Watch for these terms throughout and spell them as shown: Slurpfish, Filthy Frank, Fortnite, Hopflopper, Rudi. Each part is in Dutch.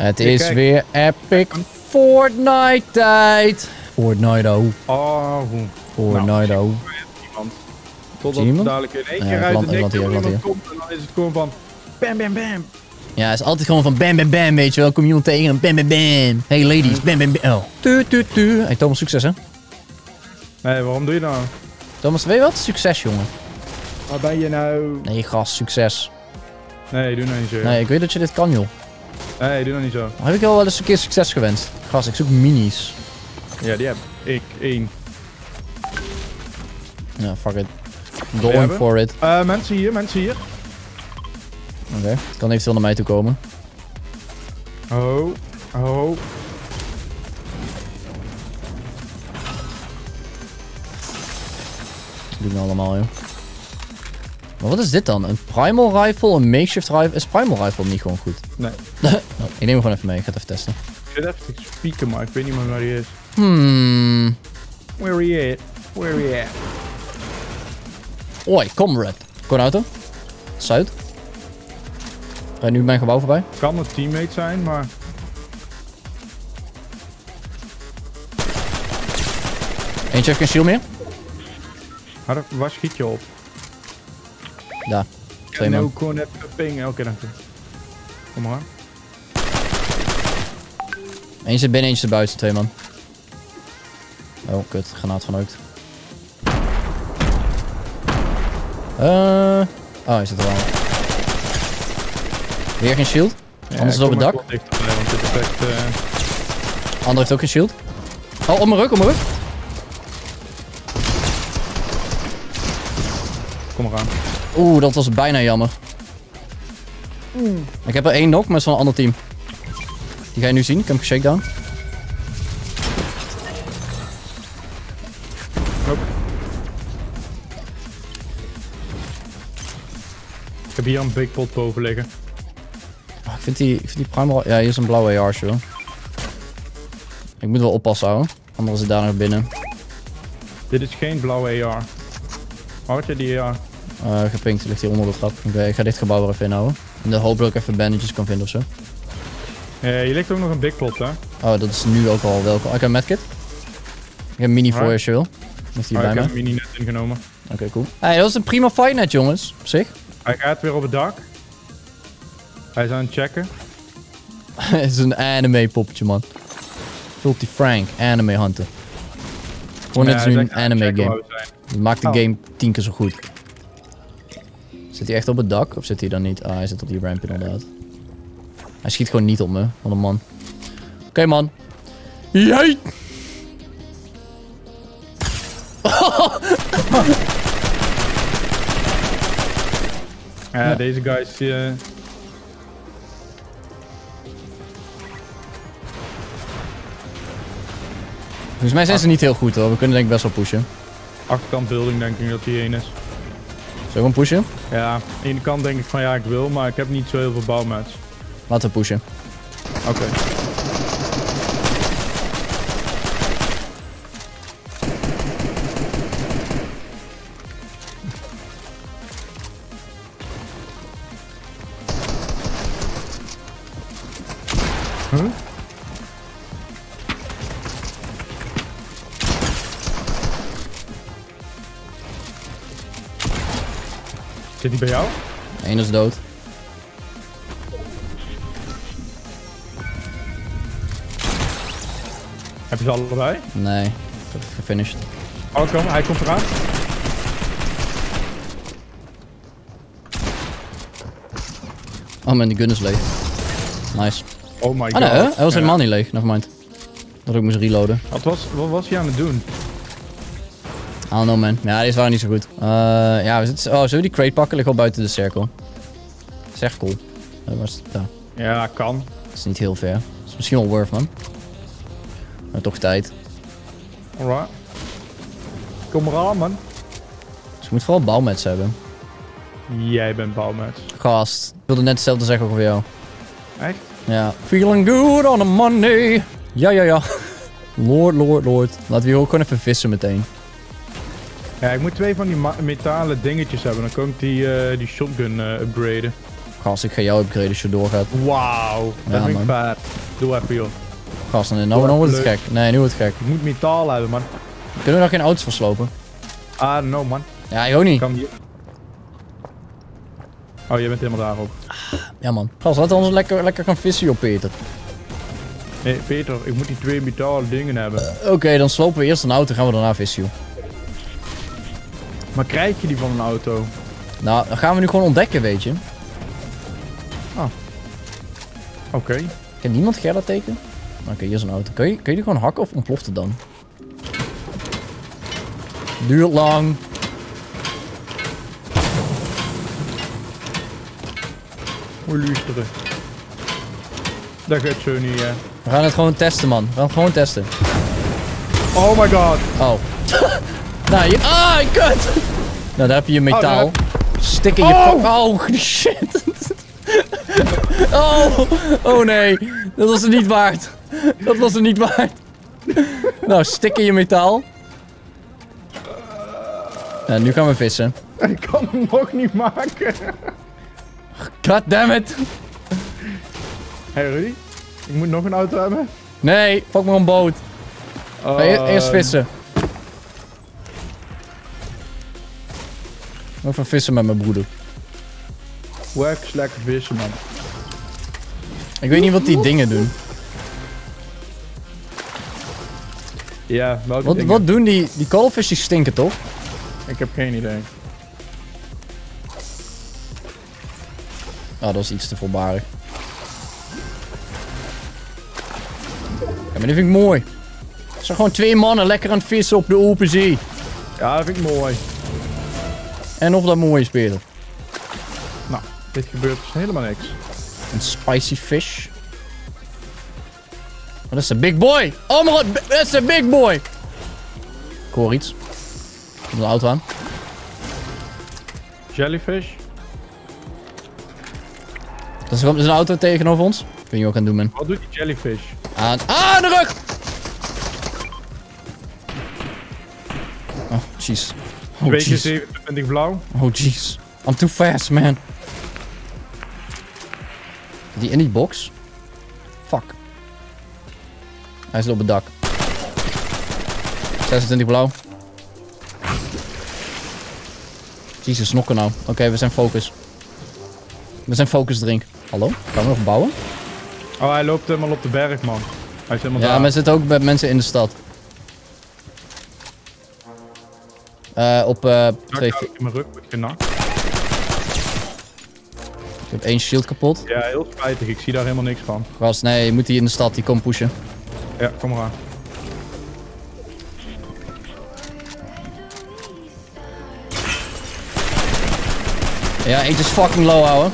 Het is weer epic Fortnite tijd. Fortnite-o. Oh. Fortnite-o. Totdat er dadelijk in één keer uit de iemand komt en dan is het gewoon van bam bam bam. Ja, het is altijd gewoon van bam bam bam, weet je wel. Kom je iemand tegen, bam bam bam. Hey ladies, bam bam bam. Oh. Tu tu tu. Hey Thomas, succes hè. Nee, waarom doe je nou? Thomas, weet je wat? Succes jongen. Waar ben je nou? Nee, gast, succes. Nee, doe nou niet zo. Nee, ik weet dat je dit kan joh. Nee, doe nou niet zo. Maar heb ik al wel eens een keer succes gewenst? Gast, ik zoek minis. Ja, die heb ik. 1. Nou, fuck it. Going for it. Mensen hier, mensen hier. Oké, het kan eventueel naar mij toe komen. Oh, oh. Dat doen we allemaal, joh. Maar wat is dit dan? Een primal rifle, een makeshift rifle? Is primal rifle niet gewoon goed? Nee. Ik neem hem gewoon even mee, ik ga het even testen. Ik zit even te spieken, maar ik weet niet meer waar hij is. Where he at? Where he at? Oi, comrade. Gewoon auto. Zuid. Rijd nu mijn gebouw voorbij. Kan een teammate zijn, maar... Eentje heeft geen shield meer. Waar schiet je op? Daar. Twee man. Gewoon net ping. Oké, dank je. Kom maar. Eentje zit binnen, eentje zit buiten. Twee man. Oh, kut. Granaat van Oud. Oh, hij zit er al. Weer geen shield. Ja, anders is het op het dak. Ander heeft ook geen shield. Oh, op mijn rug, op mijn rug. Kom maar aan. Oeh, dat was bijna jammer. Ik heb er 1 knock, maar het is van een ander team. Die ga je nu zien. Ik heb hem geshakedown. Ik heb hier een big pot boven liggen. Oh, ik vind die primal... Ja, hier is een blauwe AR, joh. Ik moet wel oppassen, hoor. Anders is het daar nog binnen. Dit is geen blauwe AR. Waar had je die AR? Gepinkt, ligt hier onder de trap. Oké, ik ga dit gebouw weer even inhouden. En dan hoop dat ik even bandages kan vinden ofzo. Hier ligt ook nog een big pot, hè? Oh, dat is nu ook al welkom. Ik heb een medkit. Ik heb een mini voor als je wil. Ligt hier bij ik heb een mini net ingenomen. Oké, cool. Hey, dat was een prima fight net, jongens. Op zich. Hij gaat weer op het dak. Hij is aan het checken. Het is een anime poppetje, man. Filthy Frank, anime hunter. Gewoon net nu een anime game. Dat maakt de game 10 keer zo goed. Zit hij echt op het dak? Of zit hij dan niet? Ah, hij zit op die ramp inderdaad. Hij schiet gewoon niet op me. Wat een man. Oké, man. Jij! Ja, deze guys... Volgens mij zijn ze niet heel goed hoor. We kunnen denk ik best wel pushen. Achterkant building denk ik dat die één is. Zullen we hem pushen? Ja, aan de ene kant denk ik van ja ik wil, maar ik heb niet zo heel veel bouwmats. Laten we pushen. Oké. Huh? Zit die bij jou? Eén is dood. Heb je ze allebei? Nee, ik heb het gefinished. Oh, kom, hij komt eraan. Oh man, die gun is leeg. Nice. Oh my god. Ah, nee, hij was helemaal niet leeg, nevermind. Dat ik moest reloaden. Wat was hij aan het doen? I don't know man. Ja, deze waren niet zo goed. Ja, zullen we die crate pakken? Ligt al buiten de cirkel. Dat is echt cool. Ja, kan. Dat is niet heel ver. Dat is misschien wel worth man. Maar toch tijd. Alright. Kom maar aan man. Dus je moet vooral bouwmats hebben. Jij bent bouwmats. Gast. Ik wilde net hetzelfde zeggen over jou. Echt? Ja. Feeling good on a Monday. Ja, ja, ja. Lord, lord, lord. Laten we hier ook gewoon even vissen meteen. Ja, ik moet 2 van die metalen dingetjes hebben. Dan kan ik die shotgun upgraden. Gast, ik ga jou upgraden als je doorgaat. Wauw, ja, dat vind ik vet. Doe even joh. Gast, nou wordt het gek. Nee, nu wordt het gek. Ik moet metaal hebben, man. Kunnen we nog geen auto's verslopen? I don't know, man. Ja, ik ook niet. Kan die... Oh, jij bent helemaal daar ook. Ja, man. Gast, laten we ons lekker gaan vissen joh, Peter. Nee, Peter, ik moet die twee metalen dingen hebben. Oké, dan slopen we eerst een auto en gaan we daarna vissen joh. Maar krijg je die van een auto? Nou, dat gaan we nu gewoon ontdekken, weet je. Ah. Oké. Kan niemand Gerda tekenen? Oké, hier is een auto. Kun je die gewoon hakken of ontploft het dan? Duurt lang. Moet luisteren. Dat gaat zo niet, hè. We gaan het gewoon testen, man. We gaan het gewoon testen. Oh my god. Oh. Nou, je... Ah, kut! Nou, daar heb je je metaal. Oh, stik in je pak. Oh, shit. Oh nee. Dat was het niet waard. Dat was het niet waard. Nou, stik in je metaal. Nou, nu gaan we vissen. Ik kan hem nog niet maken. God damn it. Hé, hey Rudy. Ik moet nog een auto hebben. Nee, pak maar een boot. Eerst vissen. Even vissen met mijn broeder. Wax, lekker vissen, man. Ik weet niet wat die dingen doen. Ja, welke dingen? Wat doen die... Die koolvis die stinken, toch? Ik heb geen idee. Ah, dat is iets te voorbarig. Ja, maar dit vind ik mooi. Er zijn gewoon twee mannen lekker aan het vissen op de open zee. Ja, dat vind ik mooi. En of dat mooi is, Peter. Nou, dit gebeurt dus helemaal niks. Een spicy fish. Dat is een big boy. Oh my god, dat is een big boy. Ik hoor iets. Ik moet de auto aan. Jellyfish. Er komt dus een auto tegenover ons. Kun je ook aan doen, man. Wat doet die jellyfish? Aan... Ah, de rug! Oh, jeez. Oh, 27 blauw. Oh, jeez. I'm too fast, man. Die in die box? Fuck. Hij zit op het dak. 26 blauw. Jezus, snokken nou. Oké, we zijn focus. We zijn focus drink. Hallo? Gaan we nog bouwen? Oh, hij loopt helemaal op de berg, man. Hij is helemaal daar. Ja, maar zit ook bij mensen in de stad. Op twee... Ik heb mijn rug wordt genakt. Ik heb één shield kapot. Ja, heel spijtig. Ik zie daar helemaal niks van. Gast, nee, je moet die in de stad. Die komt pushen. Ja, kom maar aan. Ja, eentje is fucking low houden.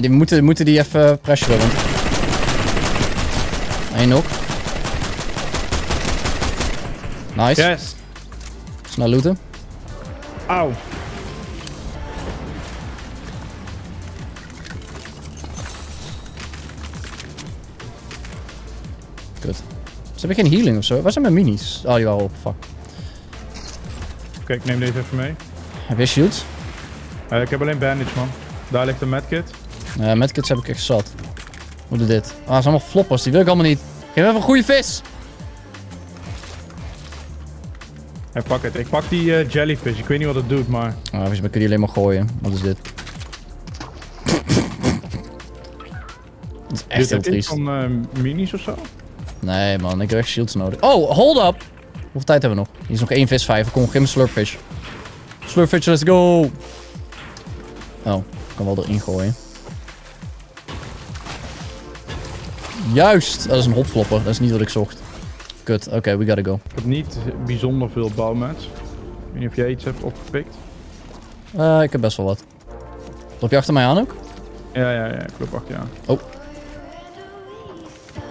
Die moeten die even pressuren. Eén knock. Nice. Yes. Snel looten. Auw. Kut. Ze hebben geen healing ofzo. Waar zijn mijn minis? Oh, die waren op. Fuck. Oké, ik neem deze even mee. Heb je shields? Ik heb alleen bandage, man. Daar ligt een medkit. Medkits heb ik echt zat. Hoe doe dit? Ah, het zijn allemaal floppers. Die wil ik allemaal niet. Geef even een goede vis. Hey, pak het. Ik pak die jellyfish. Ik weet niet wat het doet, maar... Ah, volgens mij kun je alleen maar gooien. Wat is dit? Dat is echt heel triest. Is dit van minis of zo? Nee, man. Ik heb echt shields nodig. Oh, hold up! Hoeveel tijd hebben we nog? Hier is nog één visvijver. Kom, geef me slurpfish. Slurpfish, let's go! Oh, ik kan wel erin gooien. Juist! Dat is een hopflopper. Dat is niet wat ik zocht. Kut. Oké, we gotta go. Ik heb niet bijzonder veel bouwmats. Ik weet niet of jij iets hebt opgepikt. Ik heb best wel wat. Loop je achter mij aan ook? Ja, ik loop achter je aan.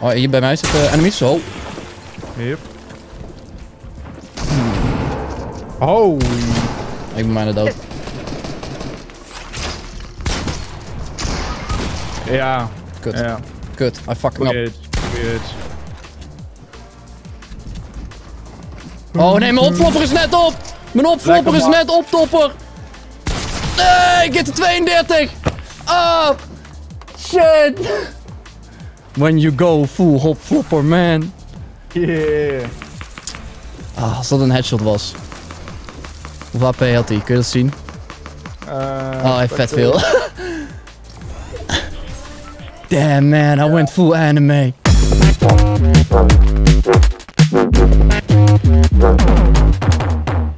Oh, hier bij mij zitten enemies. Oh. Yep. Oh. Ik ben bijna dood. Ja. Kut. Ja. Kut. I fucking up. Oh nee, mijn opflopper is net op! Mijn opflopper is net optopper. Nee, ik heb de 32. Ah, shit. When you go full hopflopper, man. Yeah. Ah, als dat een headshot was. Hoeveel AP had hij? Kun je dat zien? Oh, hij heeft vet veel. Damn, man, I went full anime.